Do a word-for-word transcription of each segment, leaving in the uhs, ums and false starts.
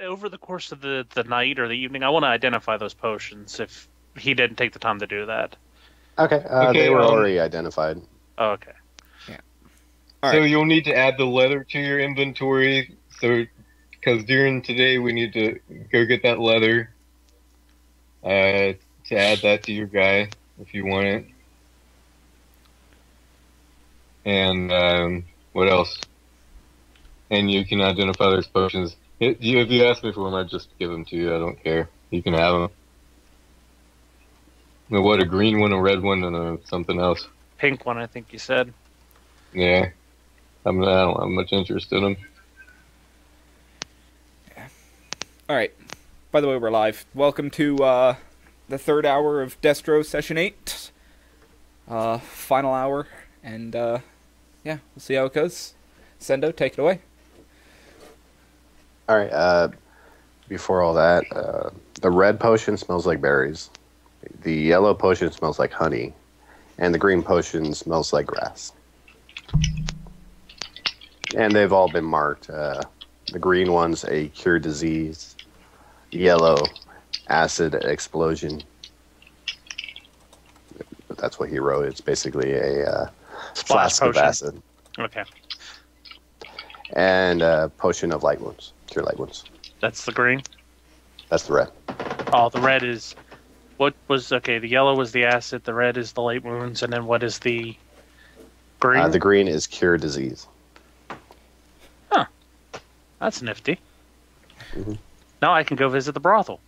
over the course of the, the night or the evening, I want to identify those potions if he didn't take the time to do that. Okay, uh, okay they were um, already identified. Oh, okay. Yeah. All so right. You'll need to add the leather to your inventory, so because during today we need to go get that leather uh, to add that to your guy if you want it. And um, what else? And you can identify those potions. If you, if you ask me for them, I just give them to you. I don't care. You can have them. What, a green one, a red one, and a something else? Pink one, I think you said. Yeah. I'm, I don't have much interest in them. Yeah. Alright. By the way, we're live. Welcome to uh, the third hour of Destro Session Eight. Uh, final hour. And, uh, yeah, we'll see how it goes. Sendo, take it away. Alright, uh, before all that, uh, the red potion smells like berries. The yellow potion smells like honey. And the green potion smells like grass. And they've all been marked. Uh, the green one's a cure disease. Yellow, acid explosion. But that's what he wrote. It's basically a uh, flask of acid. Okay. And a potion of light wounds. Cure light wounds. That's the green? That's the red. Oh, the red is... What was... Okay, the yellow was the acid, the red is the light wounds, and then what is the green? Uh, the green is cure disease. Huh. That's nifty. Mm-hmm. Now I can go visit the brothel.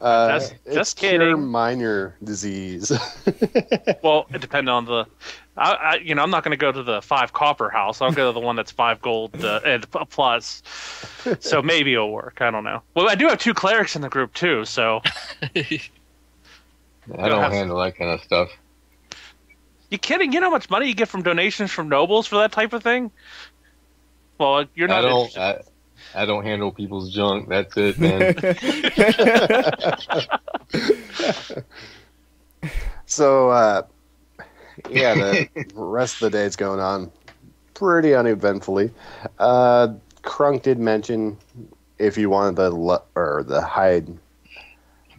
uh, just just kidding. Cure minor disease. Well, it depends on the... I, I, you know, I'm not going to go to the five copper house. I'll go to the one that's five gold uh, and plus. So maybe it'll work. I don't know. Well, I do have two clerics in the group too, so. I don't handle that kind of stuff. You kidding? You know how much money you get from donations from nobles for that type of thing? Well, you're not. I don't. I, I don't handle people's junk. That's it, man. So. Uh, yeah, the rest of the day is going on pretty uneventfully. Uh, Krunk did mention if you wanted the le or the hide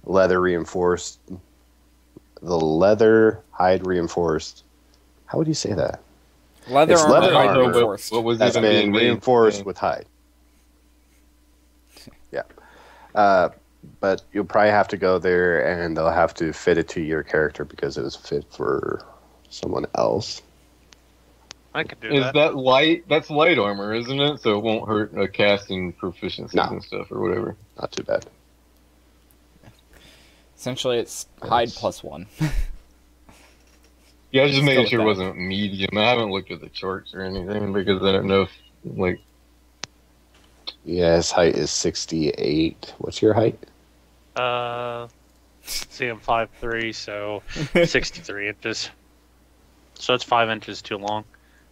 leather reinforced, the leather hide reinforced. How would you say that? Leather, it's leather armor, hide reinforced. What was that's been reinforced mean? With hide. Yeah, uh, but you'll probably have to go there, and they'll have to fit it to your character because it was fit for someone else. I could do is that. Is that light? That's light armor, isn't it? So it won't hurt a casting proficiency no. and stuff or whatever. Not too bad. Essentially, it's yes. hide plus one. Yeah, I just making sure it wasn't medium. I haven't looked at the charts or anything because I don't know if, like... Yeah, his height is sixty-eight. What's your height? Uh, see, I'm five three, so sixty-three inches. So it's five inches too long.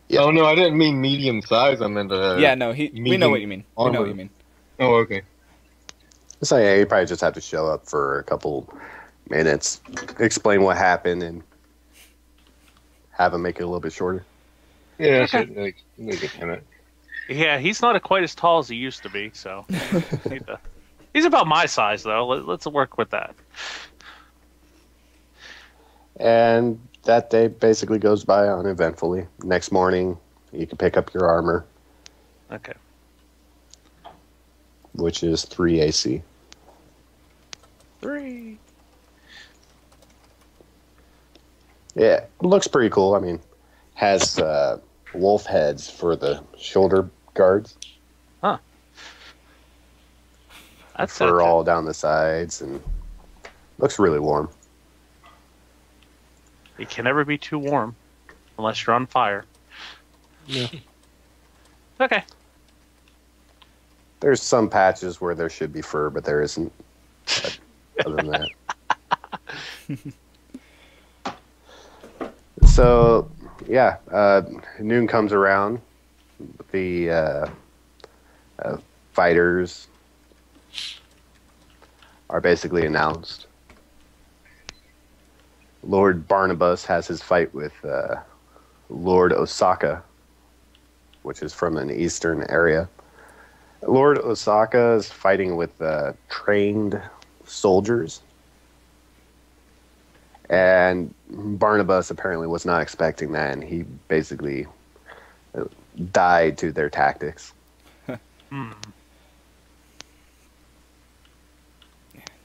Yeah. Oh no, I didn't mean medium size. I meant uh, yeah. No, he. We know what you mean. Armor. We know what you mean. Oh, okay. So yeah, you probably just have to show up for a couple minutes, explain what happened, and have him make it a little bit shorter. Yeah, I should make, make it minute. Yeah, he's not quite as tall as he used to be. So he's about my size, though. Let's work with that. And that day basically goes by uneventfully. Next morning, you can pick up your armor. Okay. Which is three A C. Three. Yeah, looks pretty cool. I mean, has uh, wolf heads for the shoulder guards. Huh. That's fur all down the sides, and looks really warm. It can never be too warm, unless you're on fire. Yeah. Okay. There's some patches where there should be fur, but there isn't. But other than that. So, yeah, uh, noon comes around. The uh, uh, fighters are basically announced. Lord Barnabas has his fight with uh, Lord Osaka. which is from an eastern area. Lord Osaka is fighting with uh, trained soldiers. And Barnabas apparently was not expecting that, and he basically died to their tactics. mm.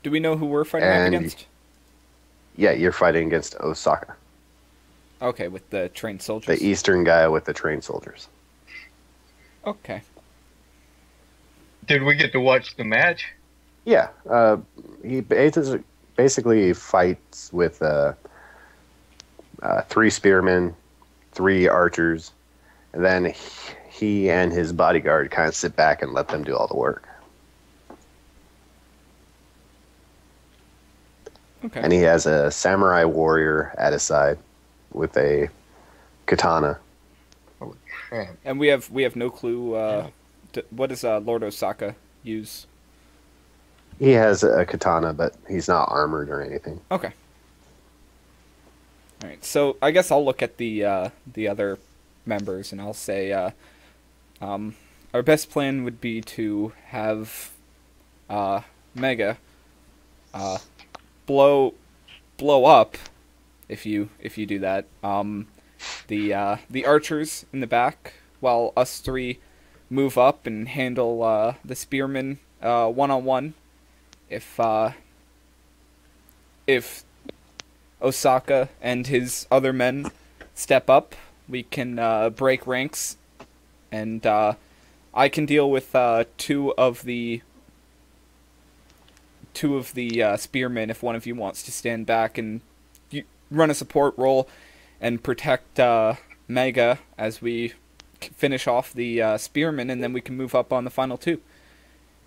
Do we know who we're fighting and against? Yeah, you're fighting against Osaka. Okay, with the trained soldiers? The eastern guy with the trained soldiers. Okay. Did we get to watch the match? Yeah. Uh, he basically fights with uh, uh, three spearmen, three archers, and then he and his bodyguard kind of sit back and let them do all the work. Okay. And he has a samurai warrior at his side with a katana. Holy crap. And we have we have no clue... Uh... Yeah. What does uh, Lord Osaka use? He has a katana, but he's not armored or anything. Okay. All right, so I guess I'll look at the uh, the other members, and I'll say uh, um, our best plan would be to have uh, Mega uh, blow blow up if you if you do that. Um, the uh, the archers in the back, while us three move up and handle uh, the spearmen uh, one on one. If uh, if Osaka and his other men step up, we can uh, break ranks, and uh, I can deal with uh, two of the two of the uh, spearmen. If one of you wants to stand back and you run a support role and protect uh, Mega as we finish off the uh, spearmen, and then we can move up on the final two.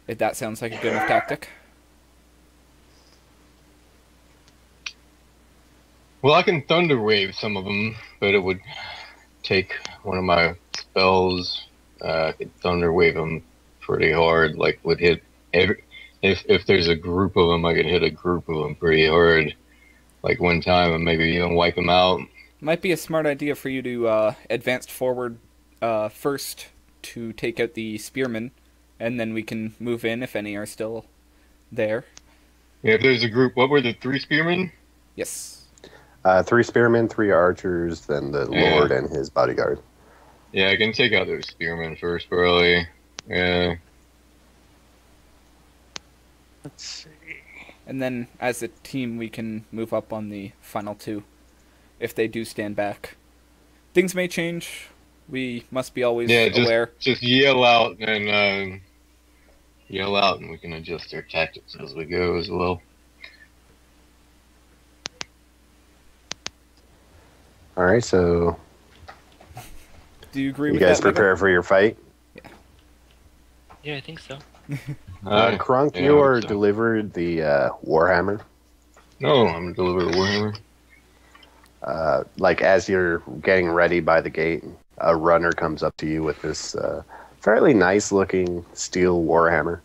If that sounds like a good enough tactic. Well, I can Thunder Wave some of them, but it would take one of my spells. Uh, I could Thunder Wave them pretty hard. Like, would hit every. If if there's a group of them, I could hit a group of them pretty hard. Like one time, and maybe even wipe them out. Might be a smart idea for you to uh, advance forward. Uh, first to take out the spearmen, and then we can move in if any are still there. Yeah, if there's a group, what were the three spearmen? Yes. Uh, three spearmen, three archers, then the yeah. Lord and his bodyguard. Yeah, I can take out those spearmen first, probably. Yeah. Let's see. And then, as a team, we can move up on the final two, if they do stand back. Things may change. We must be always yeah, just, aware. Just yell out and uh, yell out, and we can adjust our tactics as we go as well. All right, so do you agree? You with guys that, prepare Mega? For your fight. Yeah. Yeah, I think so. uh, Krunk, yeah, you are so. Delivered the uh, warhammer. No, I'm delivered a warhammer. Uh, like as you're getting ready by the gate, a runner comes up to you with this uh, fairly nice-looking steel warhammer.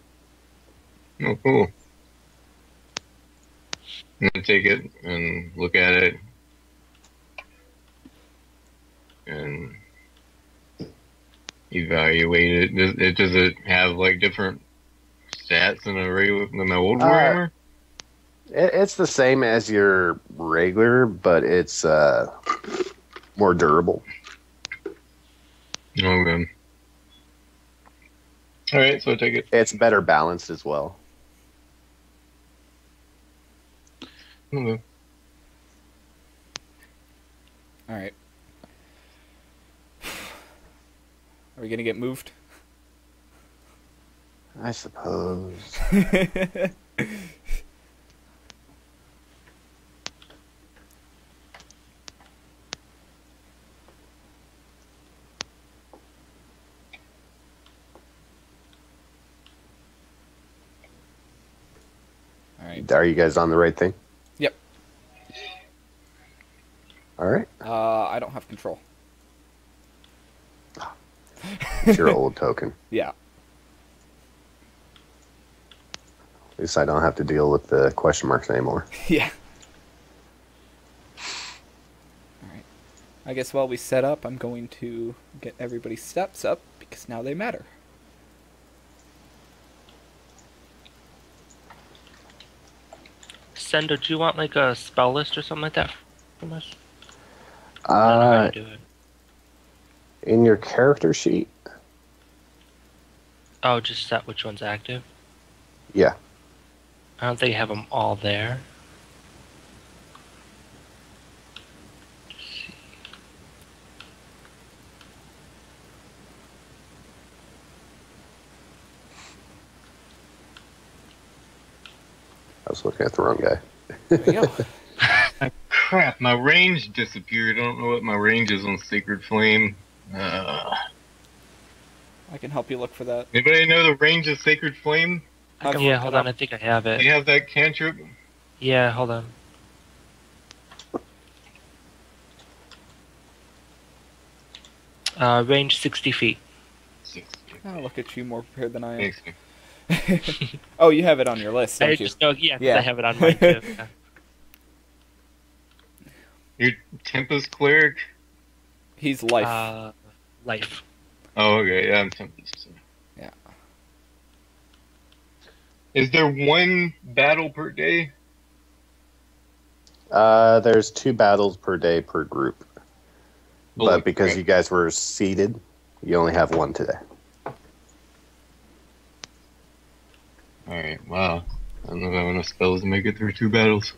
Oh, cool. I'm gonna take it and look at it, and evaluate it. Does it, does it have like different stats in array with than my old uh, warhammer? It's the same as your regular, but it's uh, more durable. Okay. All right, so I take it. It's better balanced as well. Okay. All right. Are we going to get moved? I suppose. Are you guys on the right thing? Yep. All right. Uh, I don't have control. It's your old token. Yeah. At least I don't have to deal with the question marks anymore. Yeah. All right. I guess while we set up, I'm going to get everybody's steps up, because now they matter. Sender, do you want like a spell list or something like that from us? Uh, I don't know how to do it. In your character sheet? Oh, just set which one's active? Yeah. I don't think you have them all there. I was looking at the wrong guy. There you go. Crap, my range disappeared. I don't know what my range is on Sacred Flame. Uh, I can help you look for that. Anybody know the range of Sacred Flame? I've yeah, hold on. Up. I think I have it. Do you have that cantrip? Yeah, hold on. Uh, range sixty feet. sixty feet. Oh, look at you, more prepared than I am. Thanks, man. Oh, you have it on your list, don't I just, you? No, yeah, yeah, I have it on mine too. Yeah. Your Tempest Cleric? He's life. Uh, life. Oh, okay, yeah, I'm Tempest. So. Yeah. Is there one battle per day? Uh, there's two battles per day per group. Holy but because crap. You guys were seated, you only have one today. Alright, wow. I don't know if I have enough spells to make it through two battles.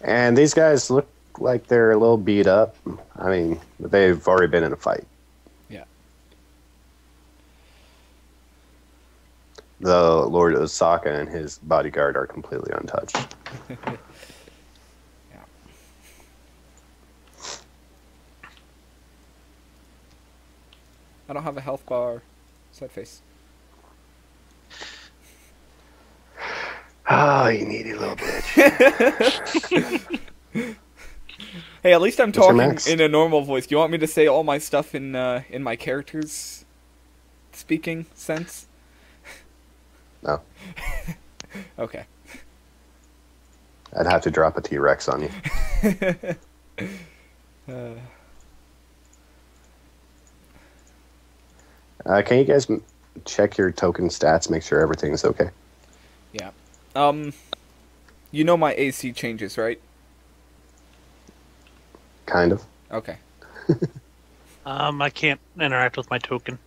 And these guys look like they're a little beat up. I mean, they've already been in a fight. Yeah. Though Lord Osaka and his bodyguard are completely untouched. Yeah. I don't have a health bar. Sad face. Oh, you needy little bitch. Hey, at least I'm talking in a normal voice. Do you want me to say all my stuff in uh, in my character's speaking sense? No. Okay. I'd have to drop a T-Rex on you. uh. Uh, can you guys check your token stats, make sure everything's okay? Yeah. Um, you know my A C changes, right? Kind of. Okay. um, I can't interact with my token.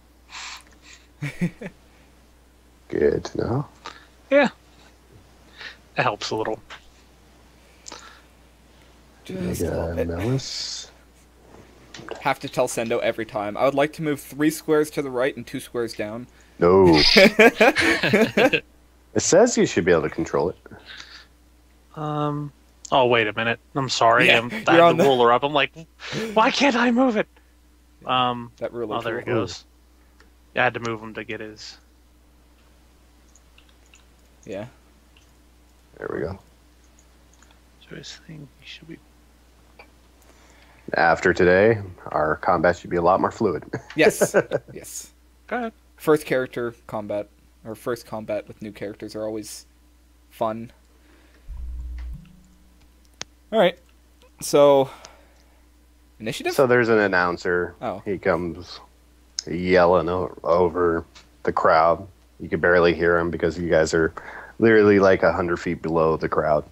Good to know. Yeah. That helps a little. Just Mega Milius. Have to tell Sendo every time. I would like to move three squares to the right and two squares down. No. It says you should be able to control it. Um. Oh, wait a minute. I'm sorry. Yeah, I'm I had the ruler up. I'm like, why can't I move it? Um. That ruler. Oh, there it goes. I had to move him to get his. Yeah. There we go. So his thing should be. After today, our combat should be a lot more fluid. Yes. Yes. Go ahead. First character combat. Our first combat with new characters are always fun. Alright. So, initiative? So there's an announcer. Oh. He comes yelling over the crowd. You can barely hear him because you guys are literally like one hundred feet below the crowd.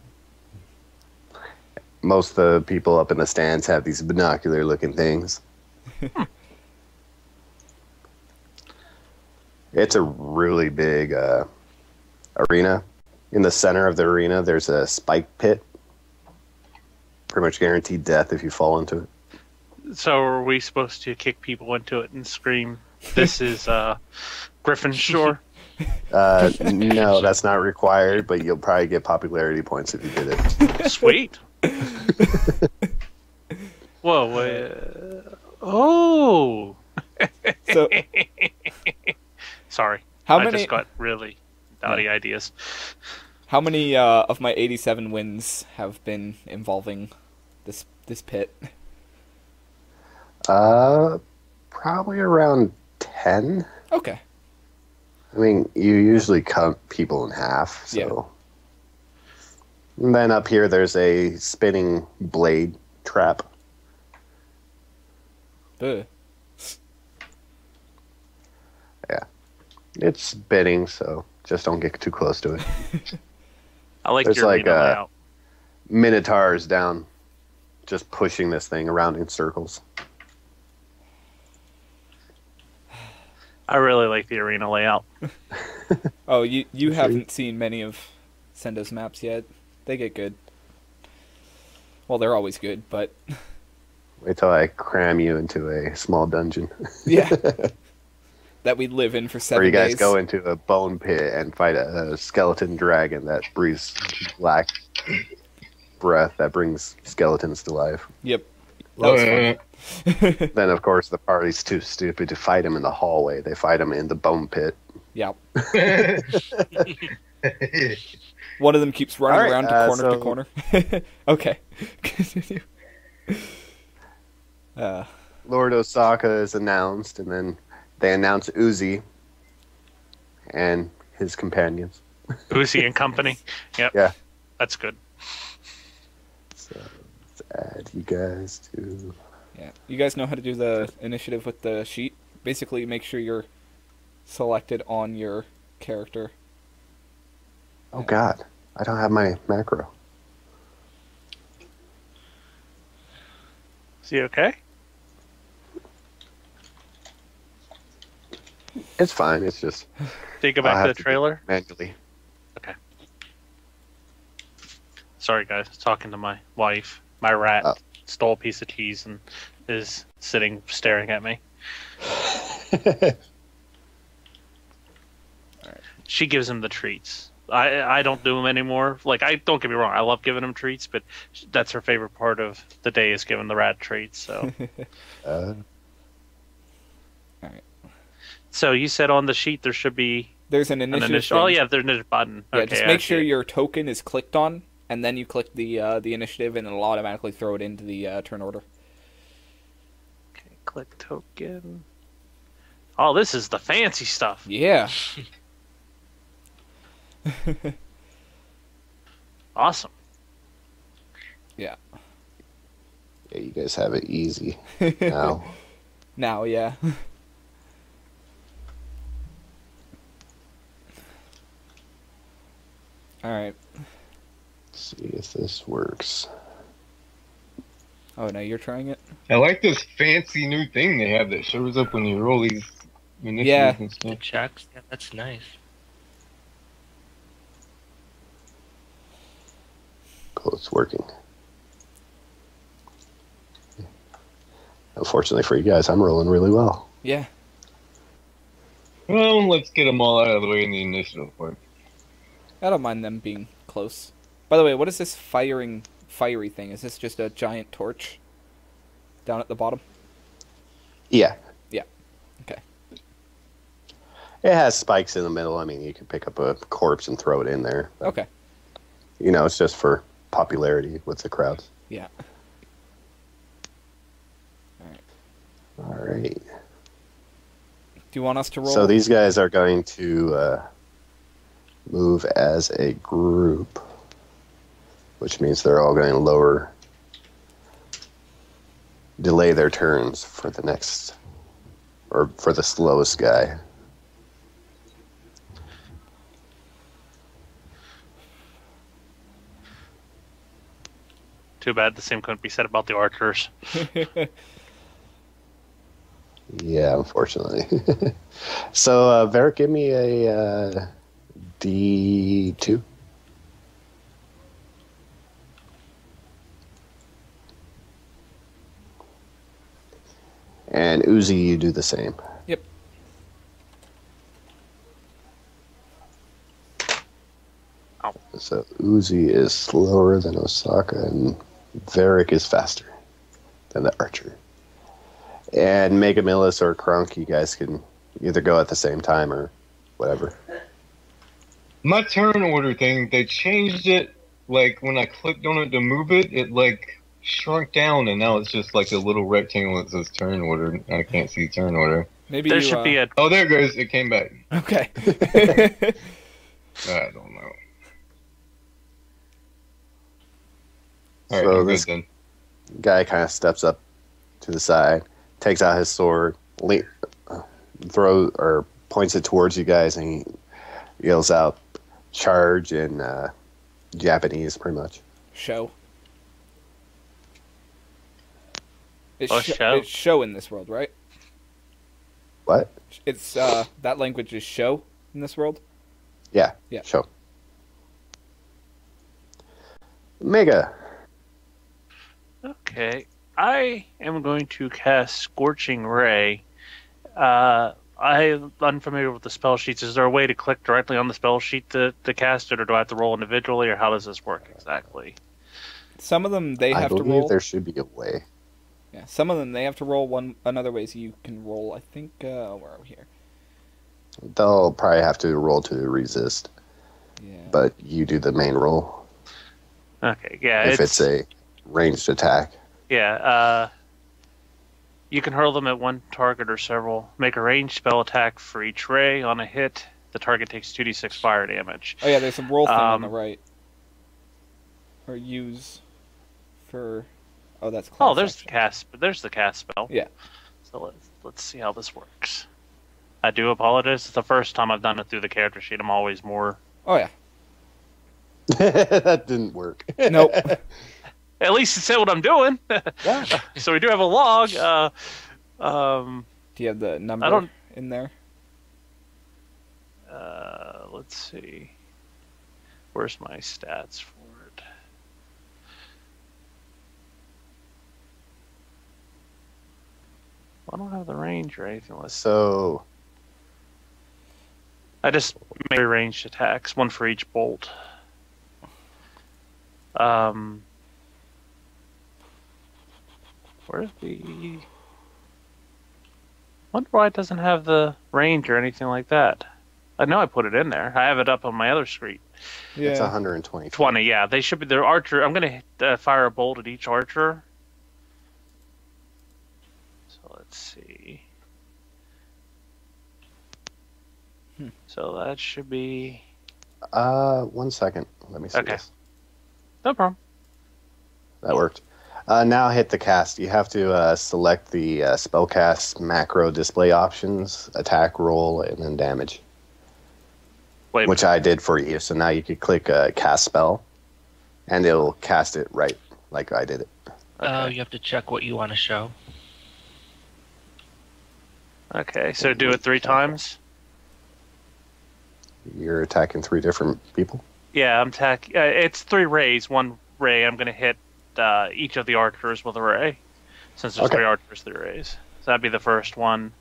Most of the people up in the stands have these binocular-looking things. It's a really big uh, arena. In the center of the arena, there's a spike pit. Pretty much guaranteed death if you fall into it. So are we supposed to kick people into it and scream, this is uh, Griffin Shore? Uh, no, that's not required, but you'll probably get popularity points if you did it. Sweet. Whoa. Uh, oh. So... Sorry, how many, I just got really naughty yeah. ideas. How many uh, of my eighty-seven wins have been involving this this pit? Uh, probably around ten. Okay. I mean, you usually cut people in half, so. Yeah. And then up here, there's a spinning blade trap. spur. Yeah. It's bidding, so just don't get too close to it. I like There's your like uh, minotaurs down, just pushing this thing around in circles. I really like the arena layout. Oh, you you haven't seen many of Sendo's maps yet. They get good. Well, they're always good, but... Wait till I cram you into a small dungeon. Yeah. That we live in for seven days. Or you guys days. go into a bone pit and fight a, a skeleton dragon that breathes black breath that brings skeletons to life. Yep. That was fun. Then, of course, the party's too stupid to fight him in the hallway. They fight him in the bone pit. Yep. One of them keeps running right, around uh, corner so... to corner to corner. Okay. Continue. Uh, Lord Osaka is announced, and then they announce Uzi and his companions. Uzi and company. Yep. Yeah. That's good. So let's add you guys to... Yeah. You guys know how to do the initiative with the sheet? Basically, make sure you're selected on your character. Oh, God. I don't have my macro. Is he okay? It's fine. It's just... Did you go back to the trailer? Manually. Okay. Sorry, guys. Talking to my wife. My rat oh. stole a piece of cheese and is sitting staring at me. All right. She gives him the treats. I, I don't do them anymore. Like, I don't get me wrong. I love giving them treats, but that's her favorite part of the day is giving the rat treats. So, uh. all right. So you said on the sheet there should be there's an initiative. An initi oh yeah, there's a button. Yeah, okay, just make sure it. your token is clicked on, and then you click the uh, the initiative, and it'll automatically throw it into the uh, turn order. Okay, click token. Oh, this is the fancy stuff. Yeah. Awesome. Yeah. Yeah, you guys have it easy now. Now, yeah. All right. Let's see if this works. Oh, now you're trying it? I like this fancy new thing they have that shows up when you roll these initiatives yeah. and stuff. Checks. Yeah, that's nice. Well, it's working. Unfortunately for you guys, I'm rolling really well. Yeah. Well, let's get them all out of the way in the initiative part. I don't mind them being close. By the way, what is this firing, fiery thing? Is this just a giant torch down at the bottom? Yeah. Yeah. Okay. It has spikes in the middle. I mean, you can pick up a corpse and throw it in there. But, okay. You know, it's just for popularity with the crowds. Yeah. All right. All right. Do you want us to roll? So these guys are going to uh, move as a group, which means they're all going to lower, delay their turns for the next, or for the slowest guy. Too bad the same couldn't be said about the archers. Yeah, unfortunately. So, uh, Varric, give me a uh, D two. And Uzi, you do the same. Yep. Ow. So, Uzi is slower than Osaka, and Varric is faster than the archer. And Mega Milius or Krunk, you guys can either go at the same time or whatever. My turn order thing, they changed it, like, when I clicked on it to move it, it, like, shrunk down, and now it's just, like, a little rectangle that says turn order. I can't see turn order. Maybe there you, should uh... be a... Oh, there it goes. It came back. Okay. I don't know. All right, so this guy kind of steps up to the side. takes out his sword, le throws or points it towards you guys, and he yells out, "Charge!" in uh, Japanese, pretty much. Show. It's, oh, sh show. It's show in this world, right? What? It's uh, that language is show in this world. Yeah. Yeah. Show. Mega. Okay, I am going to cast Scorching Ray. Uh, I'm unfamiliar with the spell sheets. Is there a way to click directly on the spell sheet to, to cast it, or do I have to roll individually, or how does this work exactly? Some of them they have to roll. I believe there should be a way. Yeah, some of them they have to roll one another way, so you can roll. I think uh, where are we here? They'll probably have to roll to resist. Yeah. But you do the main roll. Okay. Yeah. If it's, it's a ranged attack. Yeah, uh, you can hurl them at one target or several. Make a ranged spell attack for each ray. On a hit, the target takes two d six fire damage. Oh yeah, there's some roll thing um, on the right. Or use for... Oh, that's class. Oh, there's action. the cast. There's the cast spell. Yeah. So let's let's see how this works. I do apologize. It's the first time I've done it through the character sheet. I'm always more. Oh yeah. That didn't work. Nope. At least it said what I'm doing. Yeah. So we do have a log. Uh, um, do you have the number I don't, in there? Uh, let's see. Where's my stats for it? I don't have the range or anything. Let's so I just make ranged attacks, one for each bolt. Um. Where's the... wonder why it doesn't have the range or anything like that. I know I put it in there. I have it up on my other screen. Yeah. It's one hundred twenty. twenty, yeah. They should be... Their archer... I'm going to uh, fire a bolt at each archer. So let's see. Hmm. So that should be... Uh, one second. Let me see okay. this. No problem. That worked. Uh, now hit the cast. You have to uh, select the uh, spellcast macro display options, attack, roll, and then damage. Wait, which I did for you. So now you can click uh, cast spell, and it'll cast it right like I did it. Okay. Uh, you have to check what you want to show. Okay, so do it three times. You're attacking three different people? Yeah, I'm attacking. Uh, it's three rays. One ray I'm going to hit. Uh, each of the archers with a ray, since there's okay. three archers, three rays. So that'd be the first one,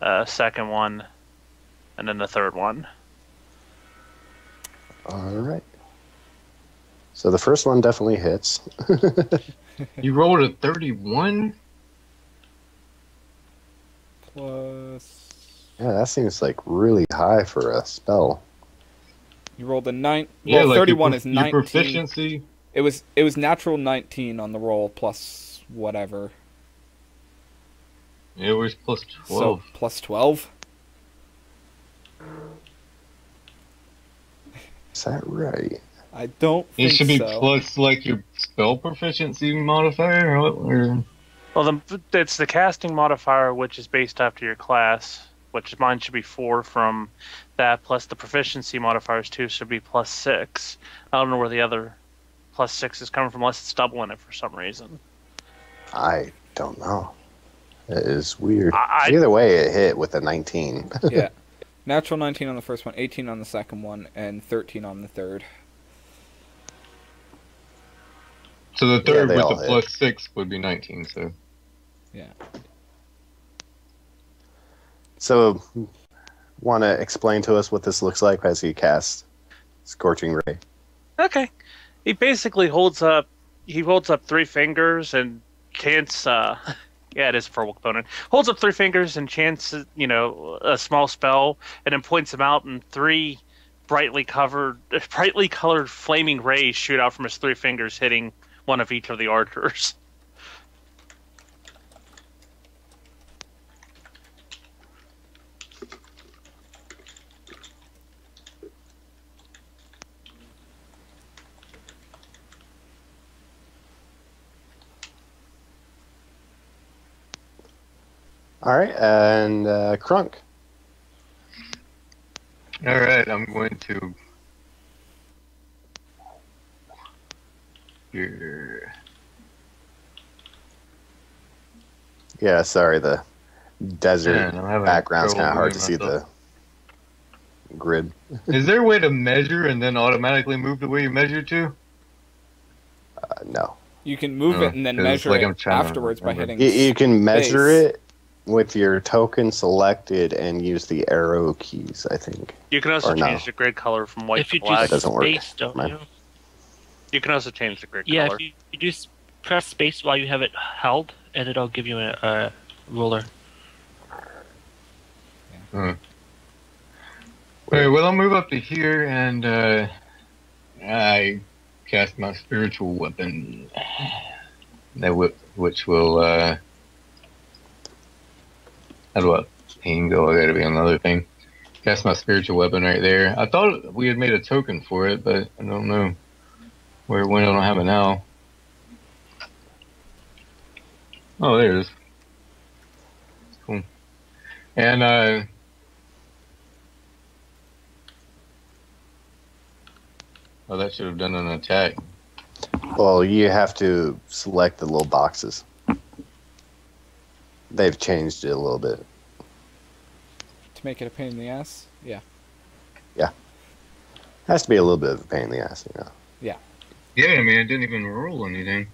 uh, second one, and then the third one. All right. So the first one definitely hits. You rolled a thirty-one. Plus. Yeah, that seems like really high for a spell. You rolled a nine. Yeah, well, like thirty-one your, is nineteen. Your proficiency. It was it was natural nineteen on the roll plus whatever. It was plus twelve. So plus twelve. Is that right? I don't. It think should be so. Plus like your spell proficiency modifier, or well, the, it's the casting modifier, which is based after your class, which mine should be four from that. Plus the proficiency modifiers too should be plus six. I don't know where the other. Plus six is coming from, unless it's doubling it for some reason. I don't know. It is weird. I, Either way, it hit with a nineteen. Yeah. Natural nineteen on the first one, eighteen on the second one, and thirteen on the third. So the third yeah, with the hit. Plus six would be nineteen, so... Yeah. So, want to explain to us what this looks like as he casts Scorching Ray? Okay. He basically holds up. He holds up three fingers and chants. Uh, yeah, it is a verbal component. Holds up three fingers and chants, you know, a small spell, and then points them out, and three brightly covered, brightly colored flaming rays shoot out from his three fingers, hitting one of each of the archers. All right, and uh, Krunk. All right, I'm going to. Here. Yeah, sorry, the desert Man, background's kind of hard to see myself. The grid. Is there a way to measure and then automatically move the way you measure to? Uh, no. You can move no, it and then measure like it afterwards by hitting You, you can measure space. It with your token selected and use the arrow keys, I think. You can also or change no. the grid color from white if to black. If you do space, don't you? You can also change the grid yeah, color. Yeah, if you, you do press space while you have it held, and it'll give you a uh, ruler. Hmm. Alright, well, I'll move up to here, and uh, I... cast my spiritual weapon, that whip, which will uh, how do I ping? Oh, I gotta be another thing. Cast my spiritual weapon right there. I thought we had made a token for it, but I don't know where it went. I don't have it now. Oh, there it is. Cool. And uh, oh, that should have done an attack. Well, you have to select the little boxes. They've changed it a little bit. To make it a pain in the ass? Yeah. Yeah. Has to be a little bit of a pain in the ass, you know. Yeah. Yeah, I mean, it didn't even roll anything.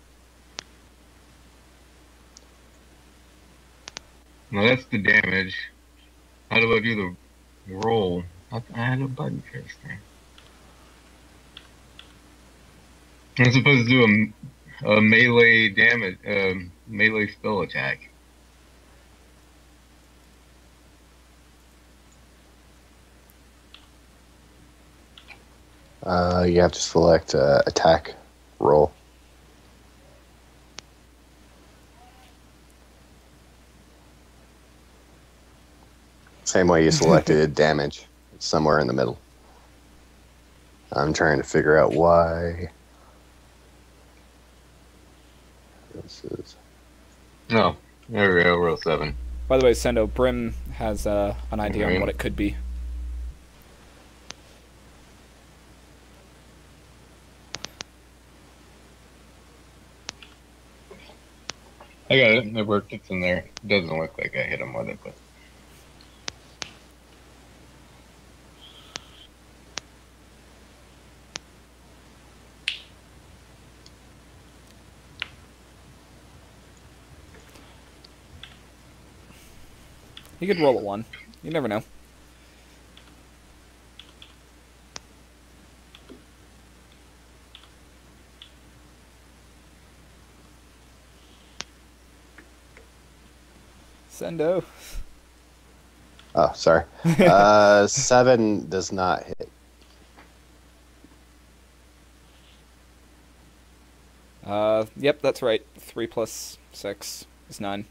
Well, that's the damage. How do I do the roll? I had a button for this thing. I'm supposed to do a, a melee damage, uh, melee spell attack. Uh, you have to select uh, attack roll. Same way you selected damage. It's somewhere in the middle. I'm trying to figure out why. This is... No, there we go, roll seven. By the way, Sendo, Brim has uh, an idea mm-hmm. on what it could be. I got it, it worked, it's in there. It doesn't look like I hit him with it, but... You could roll a one. You never know. Sendo. Oh, sorry. uh, seven does not hit. Uh, yep, that's right. Three plus six is nine.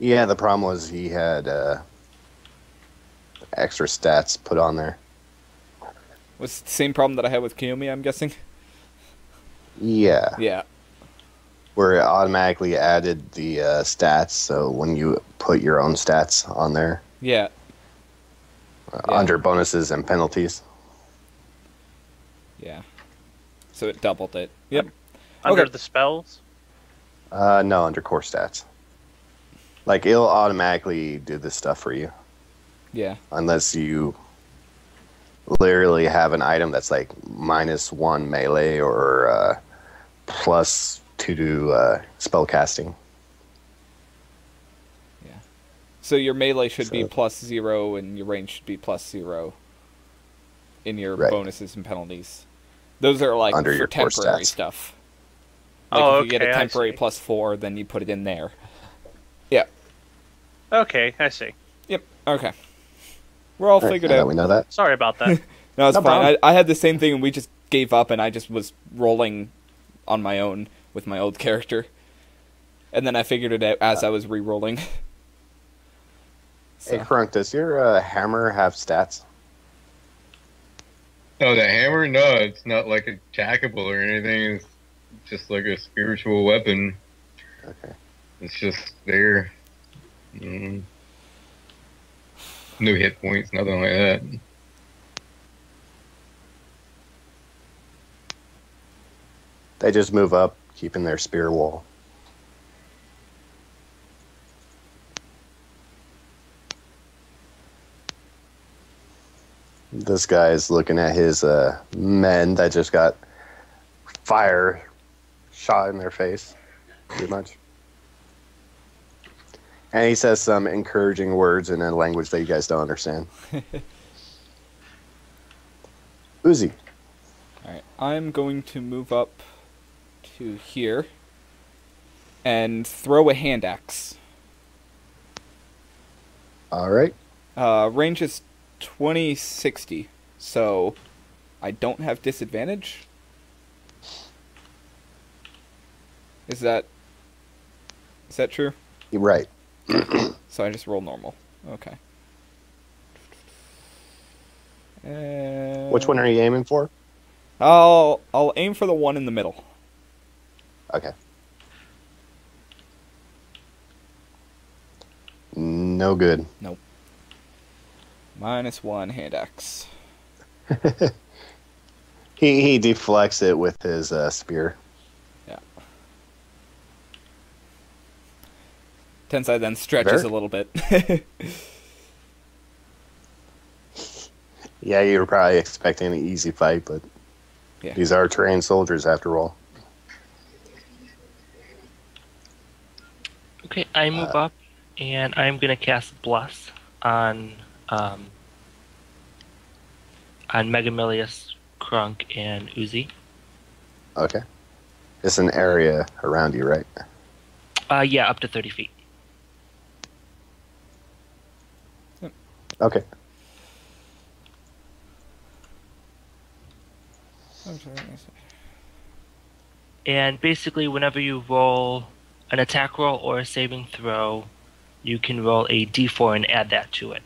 Yeah, the problem was he had uh, extra stats put on there. Was it the same problem that I had with Kiyomi, I'm guessing? Yeah. Yeah. Where it automatically added the uh, stats, so when you put your own stats on there. Yeah. Uh, yeah. Under bonuses and penalties. Yeah. So it doubled it. Yep. Under okay. the spells? Uh, no, under core stats. Like, it'll automatically do this stuff for you. Yeah. Unless you literally have an item that's like minus one melee or uh, plus two to uh, spell casting. Yeah. So your melee should so. be plus zero and your range should be plus zero in your right. bonuses and penalties. Those are like Under for your temporary stuff. Like oh, if you okay, get a temporary plus four, then you put it in there. Yeah. Okay, I see. Yep, okay. We're all, all figured right, out. We know that. Sorry about that. No, it's no fine. I, I had the same thing and we just gave up and I just was rolling on my own with my old character. And then I figured it out as uh, I was re-rolling. So. Hey, Krunk, does your uh, hammer have stats? Oh, the hammer? No, it's not like attackable or anything. It's just like a spiritual weapon. Okay. It's just there. Mm. No hit points, nothing like that. They just move up, keeping their spear wall. This guy is looking at his uh, men that just got fire shot in their face, pretty much. And he says some encouraging words in a language that you guys don't understand. Uzi. All right, I'm going to move up to here and throw a hand axe. All right. Uh, range is twenty sixty, so I don't have disadvantage. Is that is that true? You're right. So I just roll normal. Okay. And which one are you aiming for? I'll I'll aim for the one in the middle. Okay. No good. Nope. Minus one hand axe. he he deflects it with his uh, spear. Yeah. Tensai then stretches Varric? a little bit. Yeah, you were probably expecting an easy fight, but yeah. These are trained soldiers after all. Okay, I move uh, up, and I'm gonna cast Bless on. Um, on Mega Milius, Krunk, and Uzi. Okay. It's an area around you, right? Uh, yeah, up to thirty feet. Yep. Okay. And basically, whenever you roll an attack roll or a saving throw, you can roll a d four and add that to it.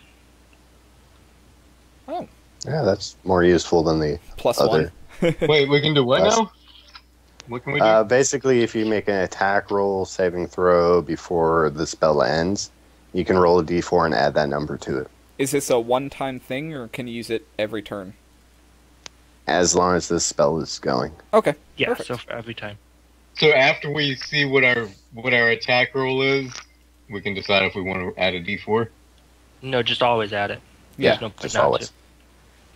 Oh. Yeah, that's more useful than the plus other. One. Wait, we can do what plus. now? What can we do? Uh, basically, if you make an attack roll, saving throw before the spell ends, you can roll a d four and add that number to it. Is this a one-time thing, or can you use it every turn? As long as this spell is going. Okay. Yeah, perfect. So for every time. So after we see what our what our attack roll is, we can decide if we want to add a d four? No, just always add it. Yeah, no, just always.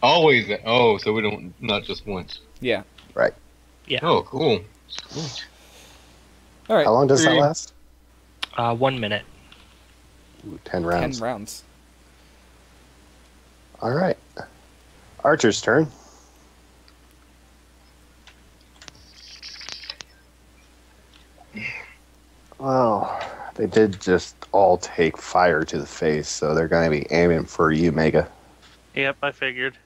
Always. Oh, so we don't, not just once. Yeah. Right. Yeah. Oh, cool. Cool. All right. How long does Three. that last? Uh, one minute. Ooh, ten rounds. Ten rounds. All right. Archer's turn. Wow. They did just all take fire to the face, so they're going to be aiming for you, Mega. Yep, I figured.